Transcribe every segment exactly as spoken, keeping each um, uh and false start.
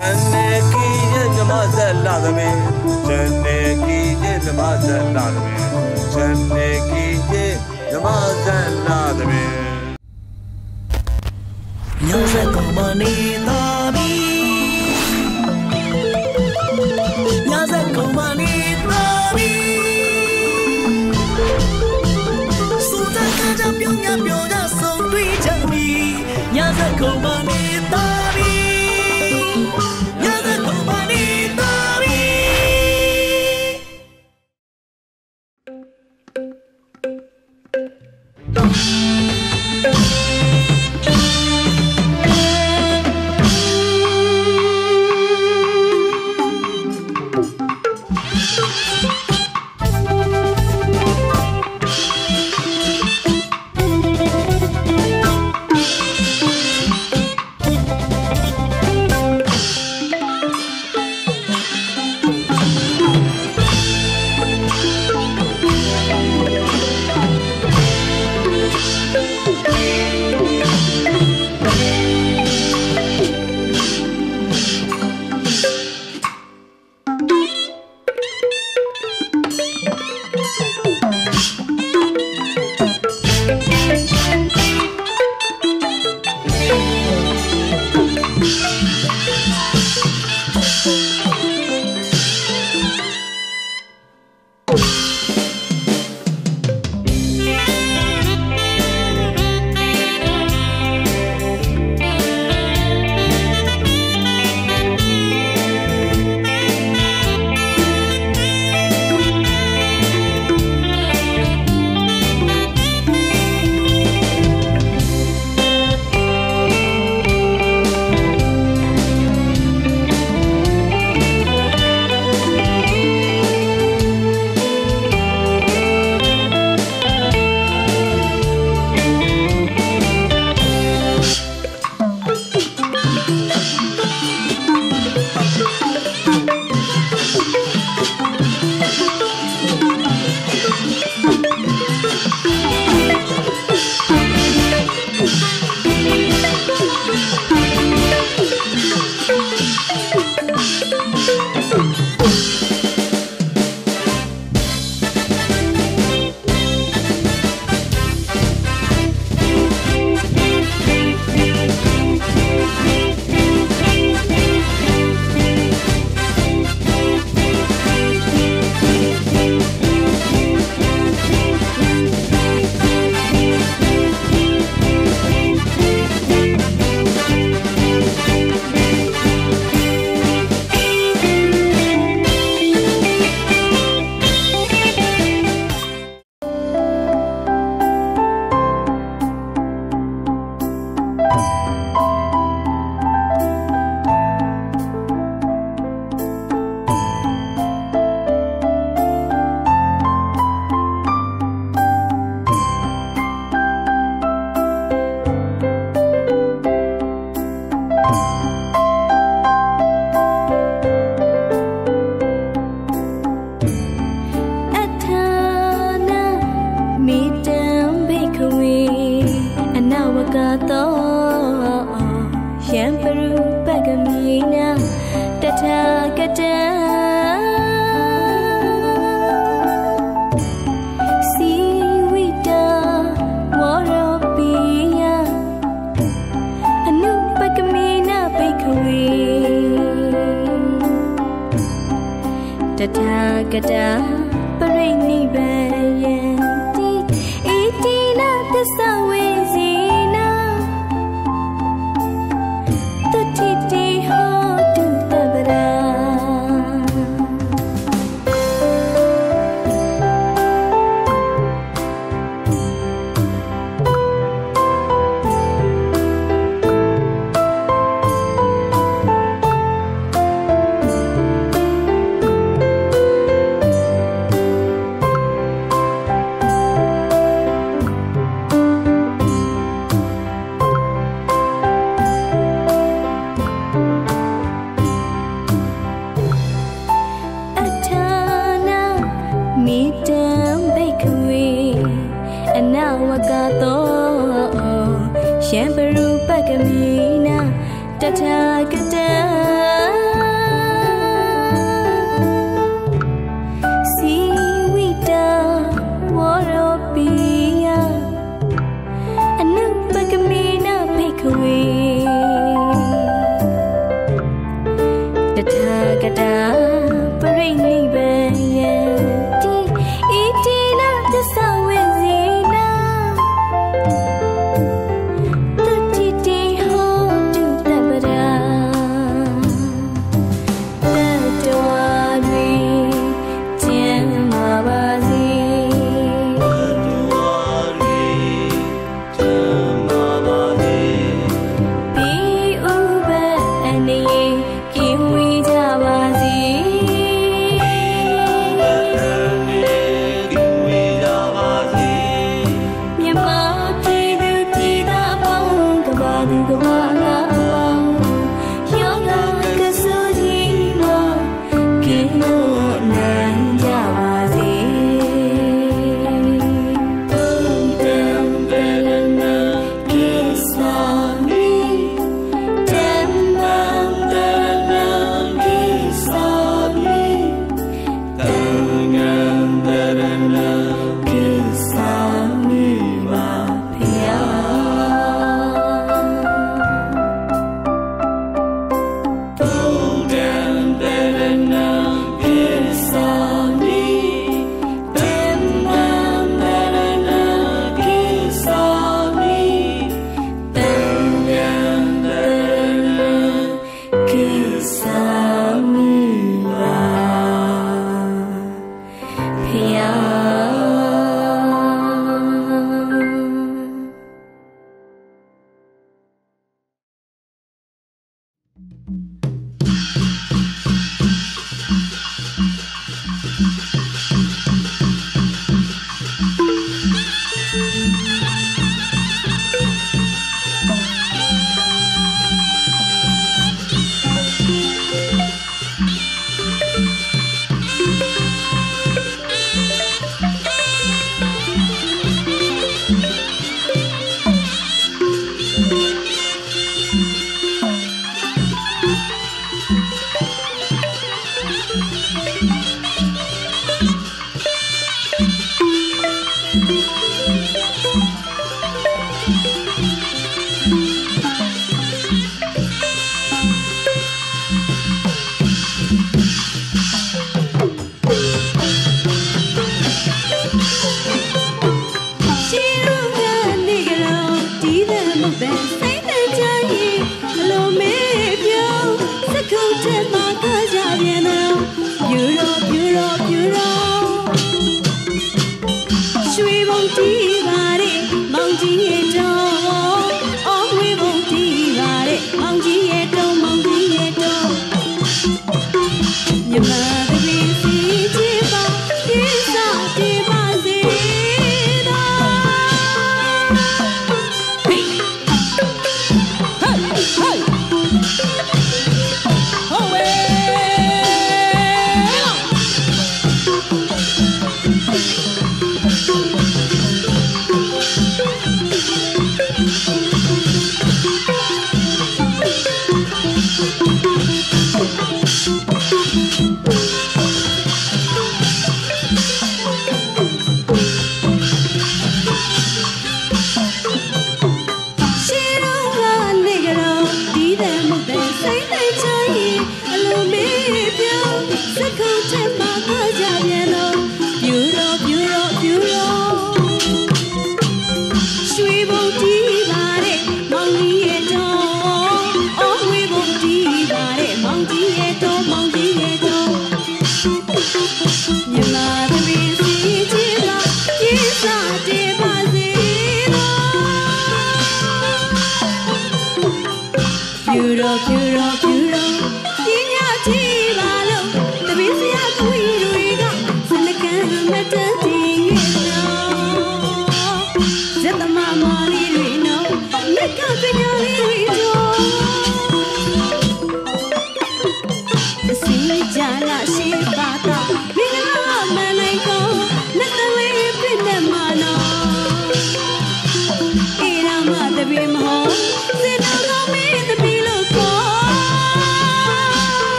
चलने की ये जमात-ए-लाज़ में, चलने की ये जमात-ए-लाज़ में, चलने की ये जमात-ए-लाज़ में। Music money tabi, music money tabi, suta ka jamyong jamyong da song tui jambi, music money tabi. Shambaru Pagamina Tata Kata. Bye.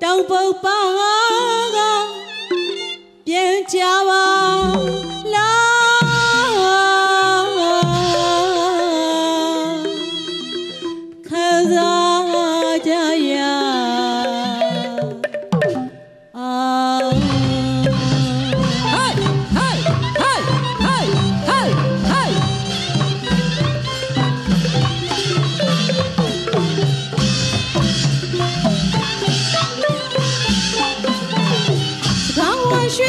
Don't Shui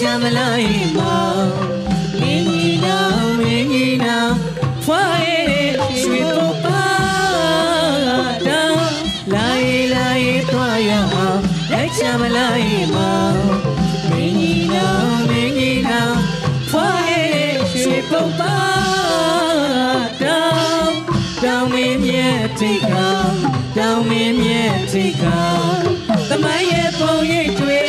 Chamalai ma, mingi na, mingi na, fwae shui popa da, lai lai toya ha, lai chamalai ma, mingi na, mingi na, fwae shui popa da, da minye tika, da minye tika, the maye poye twe.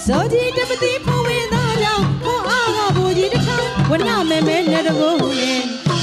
So deep, deep, with all body when I'm a man, never go in. I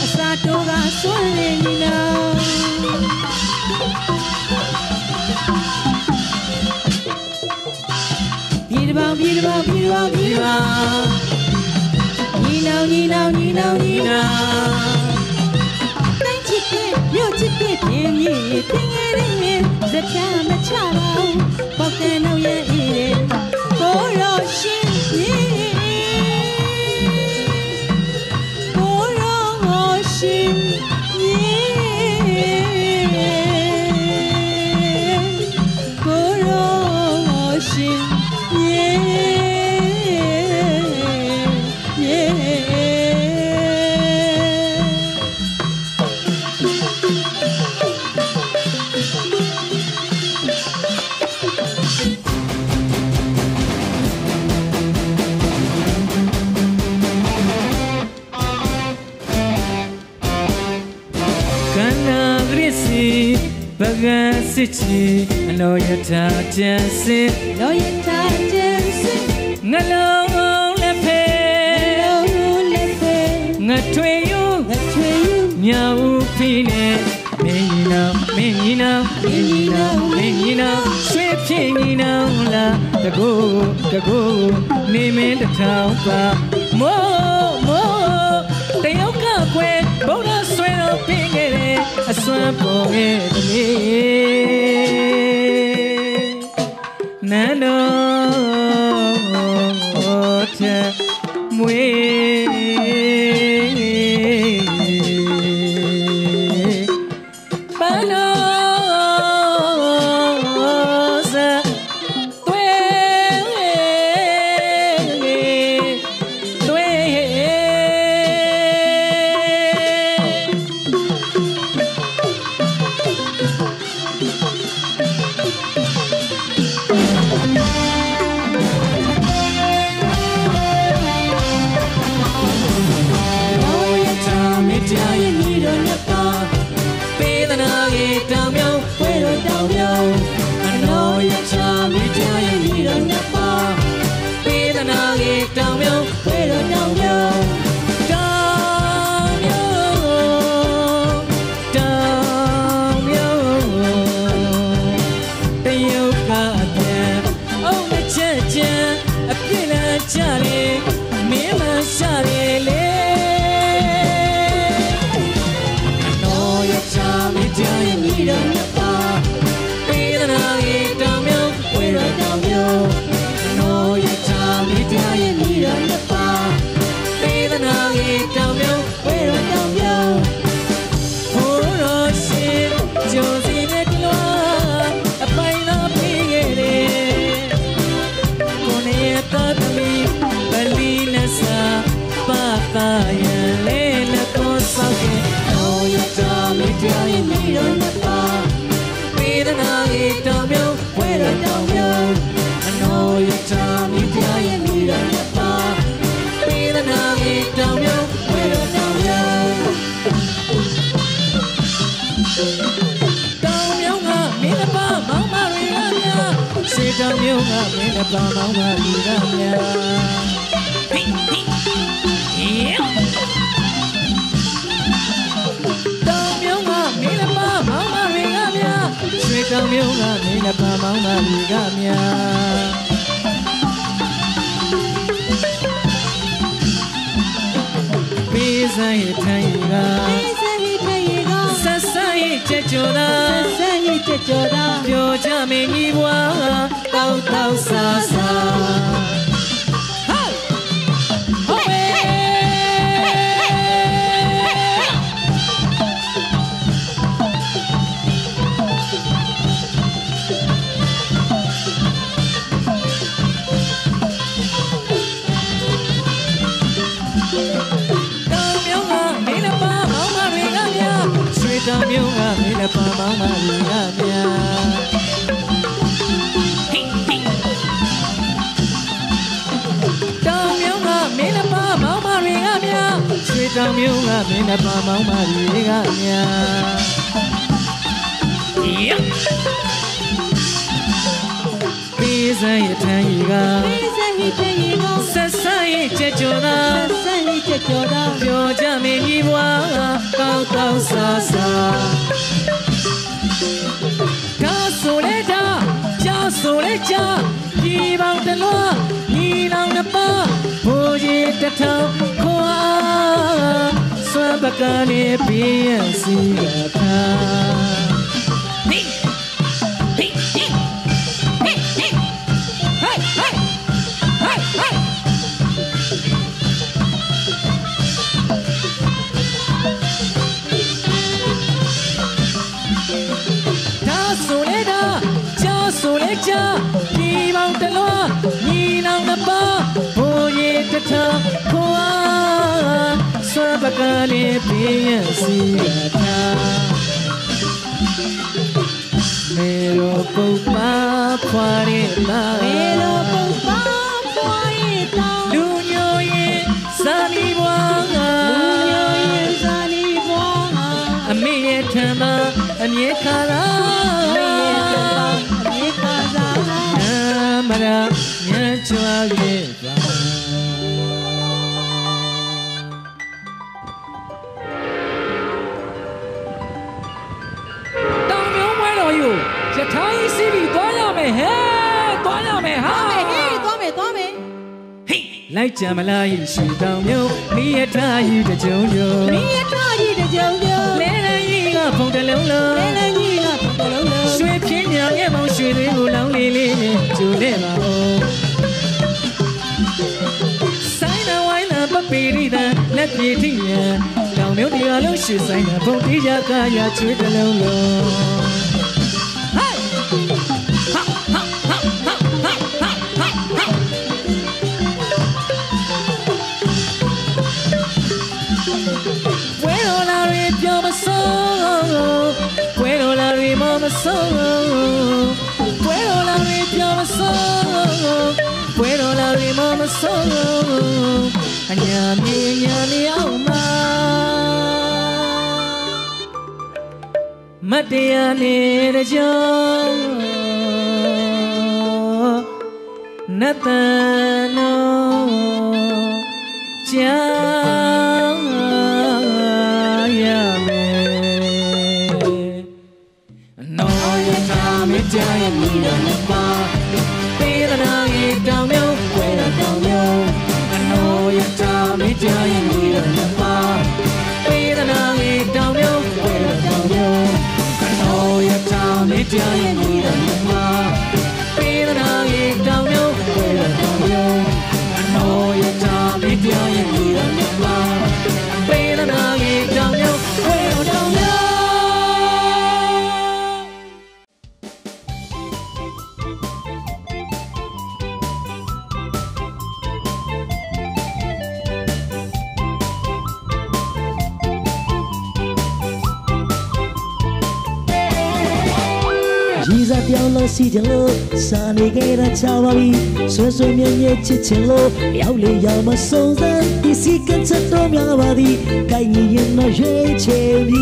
City, I know you're tired, Jesse. Know you're tired, Jesse. No, no, no, no, no, no, no, no, no, I swear for it. Nano, we Panosa, we, we. Believe us. I know your time, if you're in need of love. 在掉了西天路，啥你给他找了你，碎碎念念切切路，要你要么送人，一起跟着多秒吧的，该你也那越甜蜜。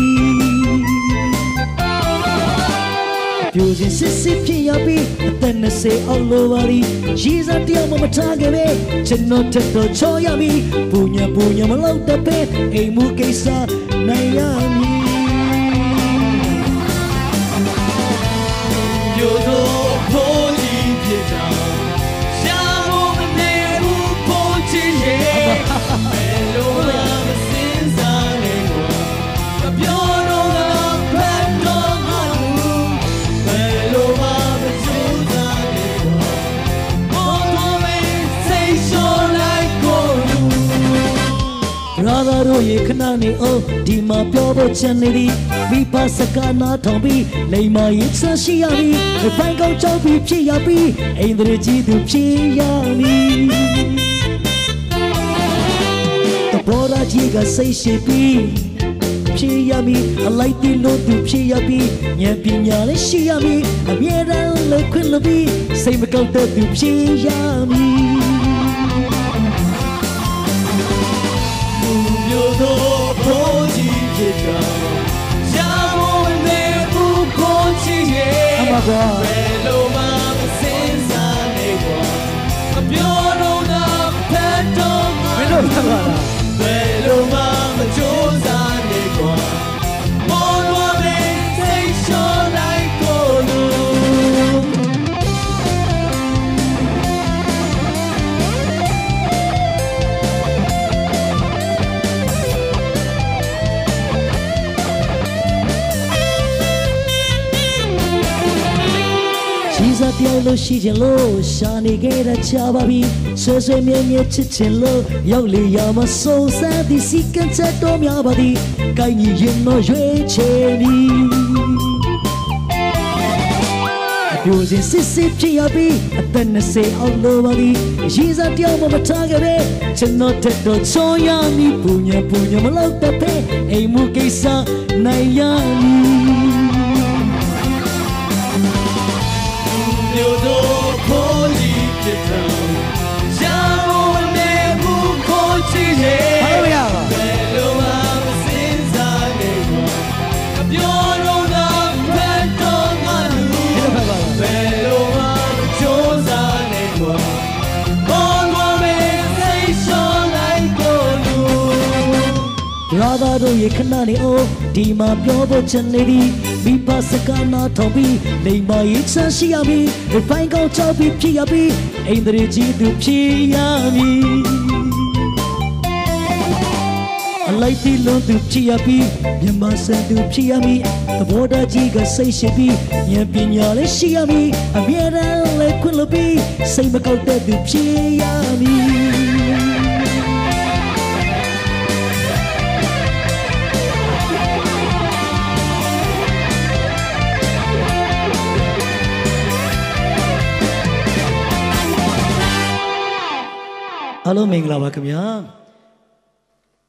Using sissy P R B, then I say all over it. She's a dear mama target. She not take the joy of me. Punya punya malau tepet, eh mukesa nayami. Yodo poli pieja, siamo nero ponte ye. Meloma senza lingua, abbiamo la perdona. Radaru yeknani oh, di ma piovo cheneri, mi passa kana tombi, lei ma yitsa shiari, e pango chaubi chiabi, e indriji du chiani. The bora jiga say shepi. Chiami, a lighty load to Chiabi, Yapinan Chiami, a Mira Laquillabi, same account to Chiami. Yodo, Poji, Jamo, and there who Poji, Mellow Mama, Senza, a Biono, Pato, Mellow Mama, Josa. Dialo si dialo, shani gera chababi, sui sui mieni chichelo, yoli yama so sad, si canza tomiabadi, kaini yino yue cheni. Using sisi chiabi, then I say all over the, she's a diamo matagabe, chenote do choyami, punya punya malatape, e mukesa nayami. Yodo poli kita, jamo nebu kochiye. Belum aku senza nebu, abiono na pentongalu. Belum aku josa nebu, bongo mesation aikonu. Radaro yekanani o, di ma biobo cheneri. Mi passa kana tombi, lei mai itsa shiami, e pango chaubi chiabi, e indriji du chiami. A lighty loan du chiabi, yamasa du chiami, the border jiga say shibi, yampinale shiami, a miera le quillabi, say makote du chiami. Hello, Mingla, welcome here.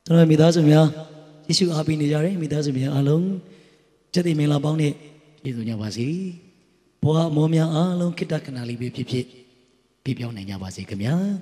Hello, Mingla, welcome here. This is Abi Nijari, Mingla, welcome here. Hello, Jadi Mingla, bang ni, itu nyawasi. Buat momia, hello kita kenali bibi bibi, bibi yang ni nyawasi kemia.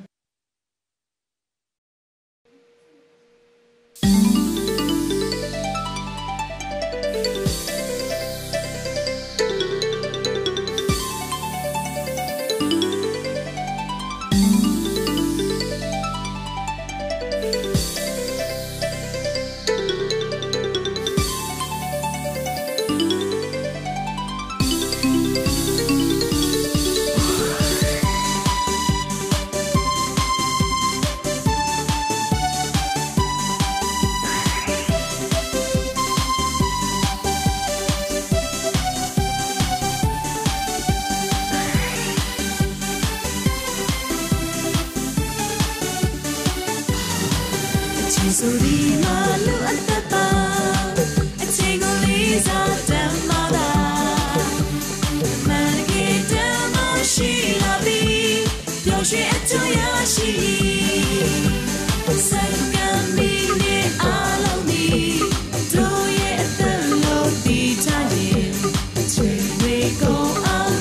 Go out.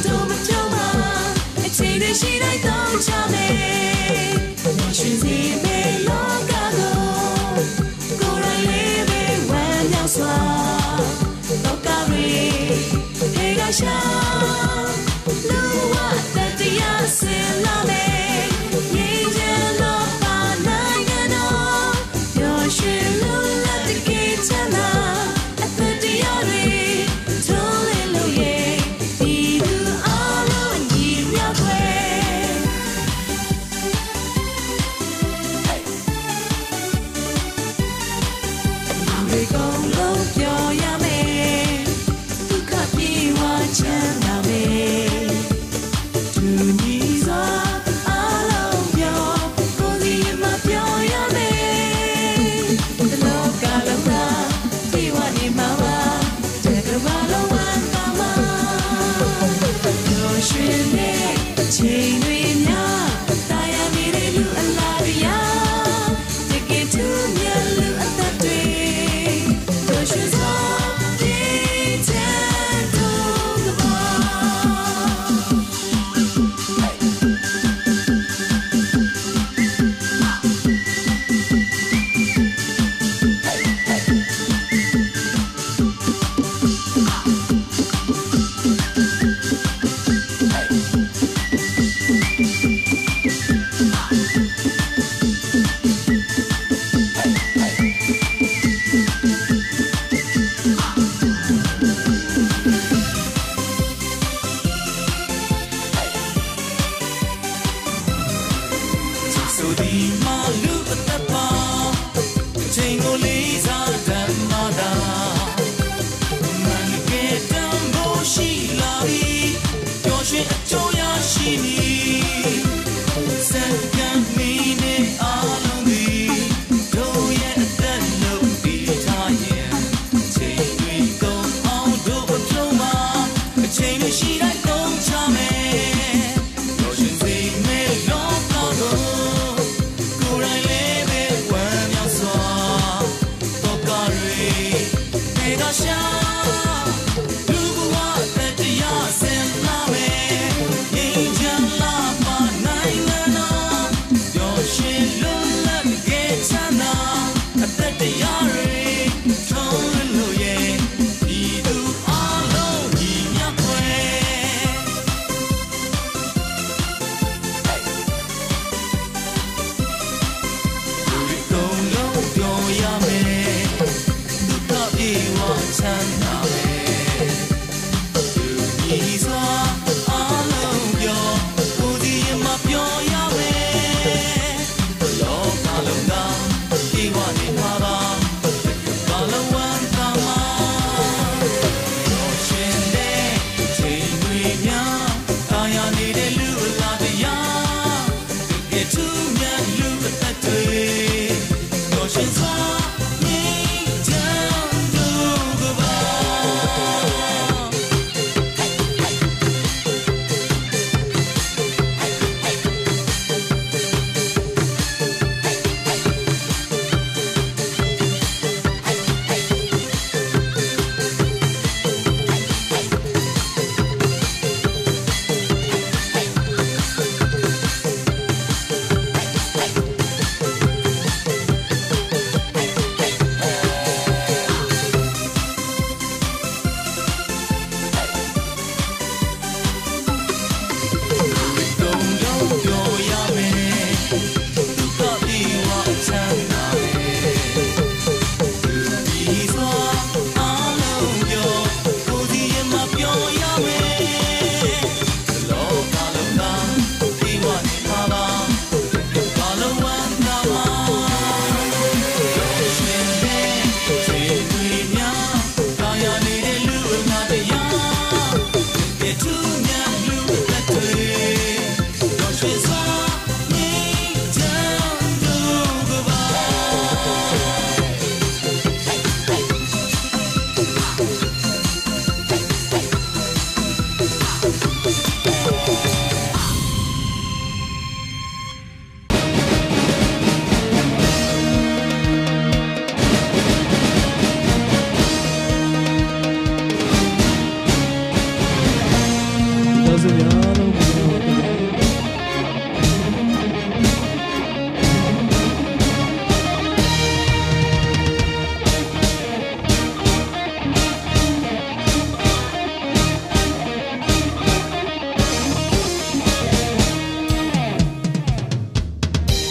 Yo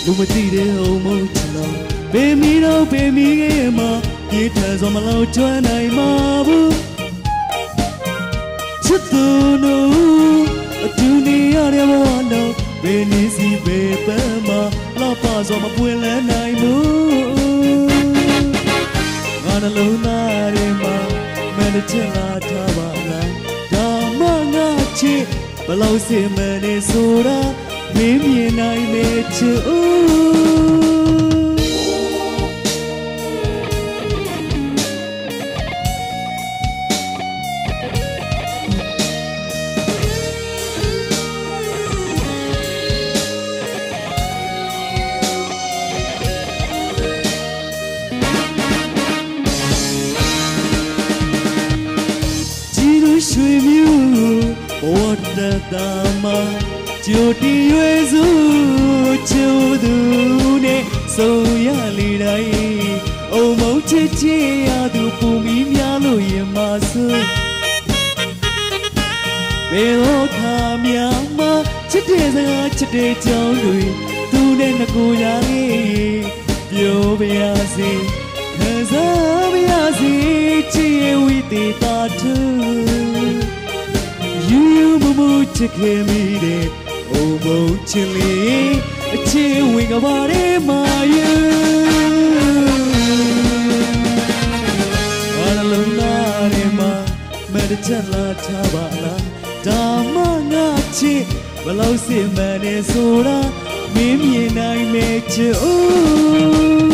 Don't we see the old motel? Baby, no, baby, Emma. It has on my low to an eye marble. Chutunu, a tuni, I never wonder. Benisi, baby, ma. La Paz on my will and I move. Analuna, Emma. Meditella, Tabana. Damanachi, below sea, Minnesota. Maybe and I met you. Jyoti yezu chodune soya lidai o mau cheche adu pumi myalo yemasu belo tha myama chite sa chite chong lui tune na koya ni pyo bya si khaza bya si chie wi te ta thu you you mumu chekemi de oh, mochili, a chewing about it, my you. Analuna, Emma, Meditella, Tabala, Damanachi, Veloci, Minnesota, Mimi, and I met you.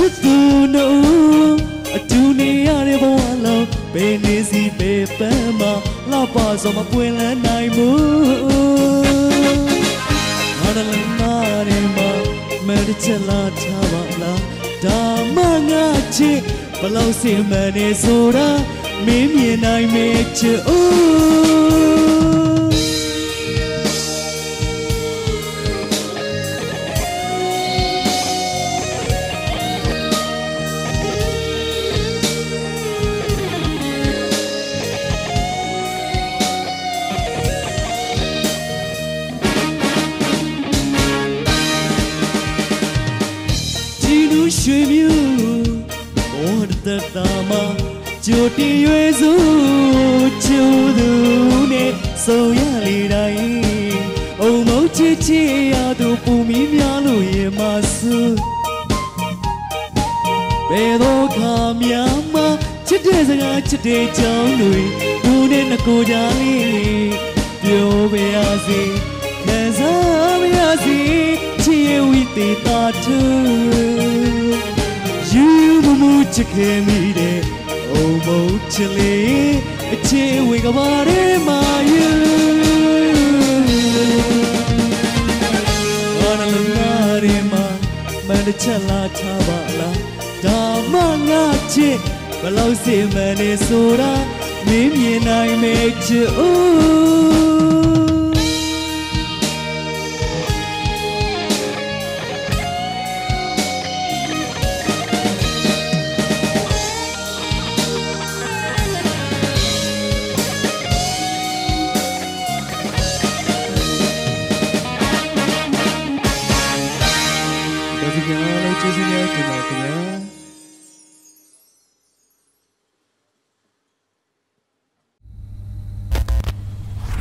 Chutunu, a tuni arevalo, Benisi Bepema, La Paz on my quill and I move. Analanarima, Medicella Tavala, Damanachi, Pelosi, Minnesota, Mimi and I met you. Jyoti yezu chodune soya lidai o mau cheche adu pumi myalo yemasu bedo kamyama chite saga chite chong lui une nako jali pyo beasi khansa beasi chie wite ta thu you mumu chekemi de oh, mochili, a chewing about it, my you. Analanarima, Medicella Tabala, Damanachi, Veloci, Minnesota, Mimi and I met you.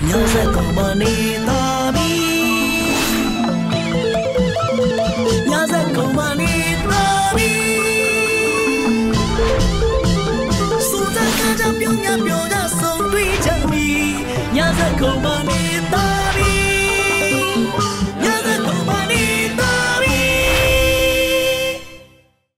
Yo sé como ni no.